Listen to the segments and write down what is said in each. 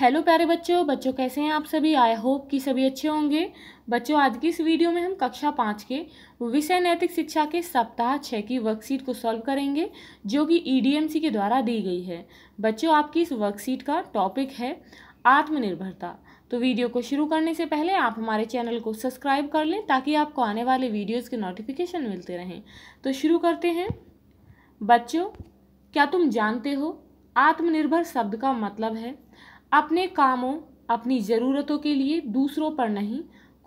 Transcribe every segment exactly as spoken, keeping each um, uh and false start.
Hello प्यारे बच्चों बच्चों कैसे हैं आप सभी। आई होप कि सभी अच्छे होंगे। बच्चों आज की इस वीडियो में हम कक्षा पाँच के विषय नैतिक शिक्षा के सप्ताह छः की वर्कशीट को सॉल्व करेंगे जो कि ई डी एम सी के द्वारा दी गई है। बच्चों आपकी इस वर्कशीट का टॉपिक है आत्मनिर्भरता। तो वीडियो को शुरू करने से पहले आप हमारे चैनल को सब्सक्राइब कर लें ताकि आपको आने वाले वीडियोज़ के नोटिफिकेशन मिलते रहें। तो शुरू करते हैं। बच्चों क्या तुम जानते हो आत्मनिर्भर शब्द का मतलब है अपने कामों अपनी ज़रूरतों के लिए दूसरों पर नहीं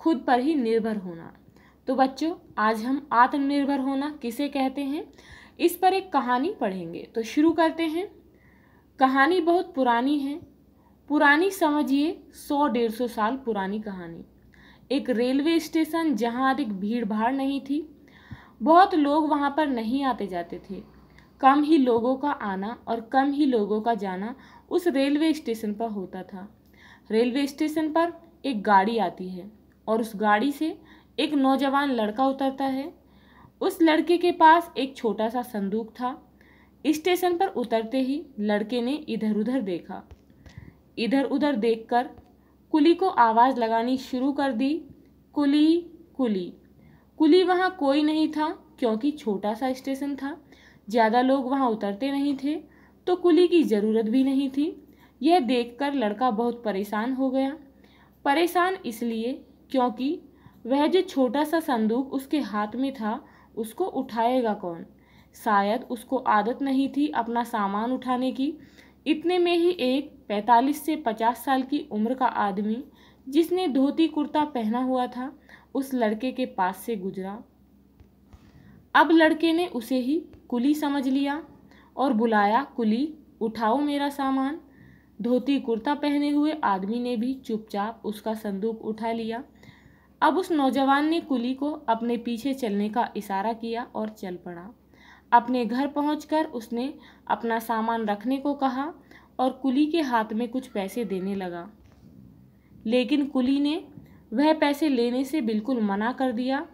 खुद पर ही निर्भर होना। तो बच्चों आज हम आत्मनिर्भर होना किसे कहते हैं इस पर एक कहानी पढ़ेंगे। तो शुरू करते हैं। कहानी बहुत पुरानी है, पुरानी समझिए सौ डेढ़ सौ साल पुरानी कहानी। एक रेलवे स्टेशन जहां अधिक भीड़ भाड़ नहीं थी, बहुत लोग वहां पर नहीं आते जाते थे। कम ही लोगों का आना और कम ही लोगों का जाना उस रेलवे स्टेशन पर होता था। रेलवे स्टेशन पर एक गाड़ी आती है और उस गाड़ी से एक नौजवान लड़का उतरता है। उस लड़के के पास एक छोटा सा संदूक था। स्टेशन पर उतरते ही लड़के ने इधर उधर देखा। इधर उधर देखकर कुली को आवाज़ लगानी शुरू कर दी, कुली कुली कुली। वहाँ कोई नहीं था क्योंकि छोटा सा स्टेशन था, ज़्यादा लोग वहाँ उतरते नहीं थे तो कुली की ज़रूरत भी नहीं थी। यह देखकर लड़का बहुत परेशान हो गया। परेशान इसलिए क्योंकि वह जो छोटा सा संदूक उसके हाथ में था उसको उठाएगा कौन। शायद उसको आदत नहीं थी अपना सामान उठाने की। इतने में ही एक पैंतालीस से पचास साल की उम्र का आदमी जिसने धोती कुर्ता पहना हुआ था उस लड़के के पास से गुजरा। अब लड़के ने उसे ही कुली समझ लिया और बुलाया, कुली उठाओ मेरा सामान। धोती कुर्ता पहने हुए आदमी ने भी चुपचाप उसका संदूक उठा लिया। अब उस नौजवान ने कुली को अपने पीछे चलने का इशारा किया और चल पड़ा। अपने घर पहुंचकर उसने अपना सामान रखने को कहा और कुली के हाथ में कुछ पैसे देने लगा, लेकिन कुली ने वह पैसे लेने से बिल्कुल मना कर दिया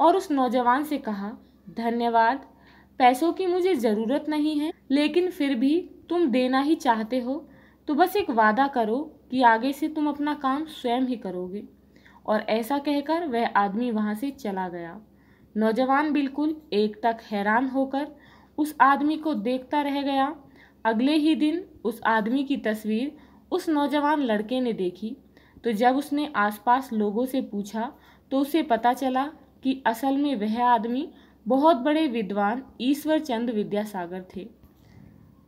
और उस नौजवान से कहा, धन्यवाद, पैसों की मुझे ज़रूरत नहीं है, लेकिन फिर भी तुम देना ही चाहते हो तो बस एक वादा करो कि आगे से तुम अपना काम स्वयं ही करोगे। और ऐसा कहकर वह आदमी वहाँ से चला गया। नौजवान बिल्कुल एक तक हैरान होकर उस आदमी को देखता रह गया। अगले ही दिन उस आदमी की तस्वीर उस नौजवान लड़के ने देखी, तो जब उसने आसपास लोगों से पूछा तो उसे पता चला कि असल में वह आदमी बहुत बड़े विद्वान ईश्वर चंद्र विद्यासागर थे।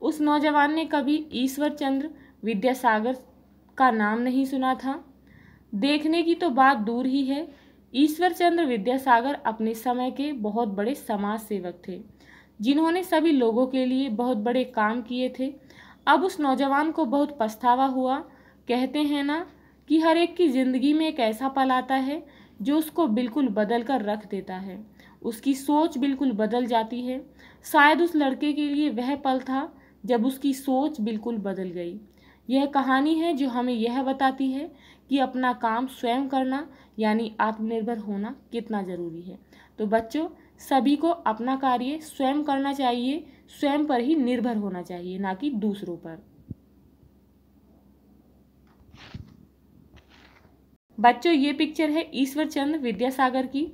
उस नौजवान ने कभी ईश्वर चंद्र विद्यासागर का नाम नहीं सुना था। देखने की तो बात दूर ही है, ईश्वर चंद्र विद्यासागर अपने समय के बहुत बड़े समाज सेवक थे जिन्होंने सभी लोगों के लिए बहुत बड़े काम किए थे। अब उस नौजवान को बहुत पछतावा हुआ। कहते हैं ना कि हर एक की ज़िंदगी में एक ऐसा पल आता है जो उसको बिल्कुल बदल कर रख देता है, उसकी सोच बिल्कुल बदल जाती है। शायद उस लड़के के लिए वह पल था जब उसकी सोच बिल्कुल बदल गई। यह कहानी है जो हमें यह बताती है कि अपना काम स्वयं करना यानी आत्मनिर्भर होना कितना ज़रूरी है। तो बच्चों सभी को अपना कार्य स्वयं करना चाहिए, स्वयं पर ही निर्भर होना चाहिए, ना कि दूसरों पर। बच्चों ये पिक्चर है ईश्वर चंद्र विद्यासागर की।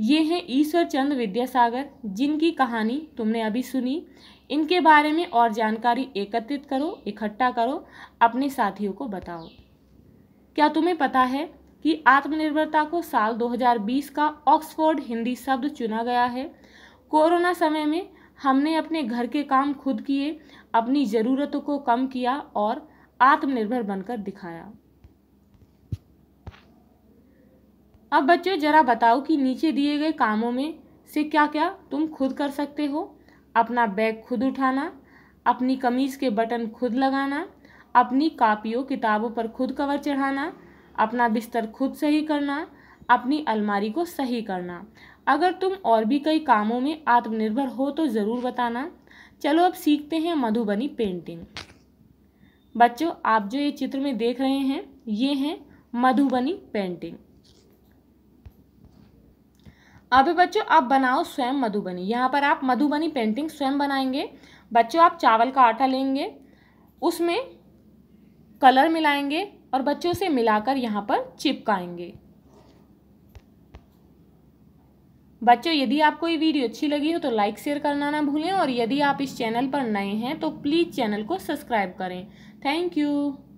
ये हैं ईश्वर चंद्र विद्यासागर जिनकी कहानी तुमने अभी सुनी। इनके बारे में और जानकारी एकत्रित करो, इकट्ठा करो, अपने साथियों को बताओ। क्या तुम्हें पता है कि आत्मनिर्भरता को साल दो हज़ार बीस का ऑक्सफोर्ड हिंदी शब्द चुना गया है। कोरोना समय में हमने अपने घर के काम खुद किए, अपनी ज़रूरतों को कम किया और आत्मनिर्भर बनकर दिखाया। अब बच्चों जरा बताओ कि नीचे दिए गए कामों में से क्या क्या तुम खुद कर सकते हो। अपना बैग खुद उठाना, अपनी कमीज के बटन खुद लगाना, अपनी कापियों किताबों पर खुद कवर चढ़ाना, अपना बिस्तर खुद सही करना, अपनी अलमारी को सही करना। अगर तुम और भी कई कामों में आत्मनिर्भर हो तो ज़रूर बताना। चलो अब सीखते हैं मधुबनी पेंटिंग। बच्चों आप जो ये चित्र में देख रहे हैं ये हैं मधुबनी पेंटिंग। अब बच्चों आप बनाओ स्वयं मधुबनी। यहाँ पर आप मधुबनी पेंटिंग स्वयं बनाएंगे। बच्चों आप चावल का आटा लेंगे, उसमें कलर मिलाएंगे और बच्चों से मिलाकर यहाँ पर चिपकाएंगे। बच्चों यदि आपको ये वीडियो अच्छी लगी हो तो लाइक शेयर करना ना भूलें और यदि आप इस चैनल पर नए हैं तो प्लीज़ चैनल को सब्सक्राइब करें। Thank you.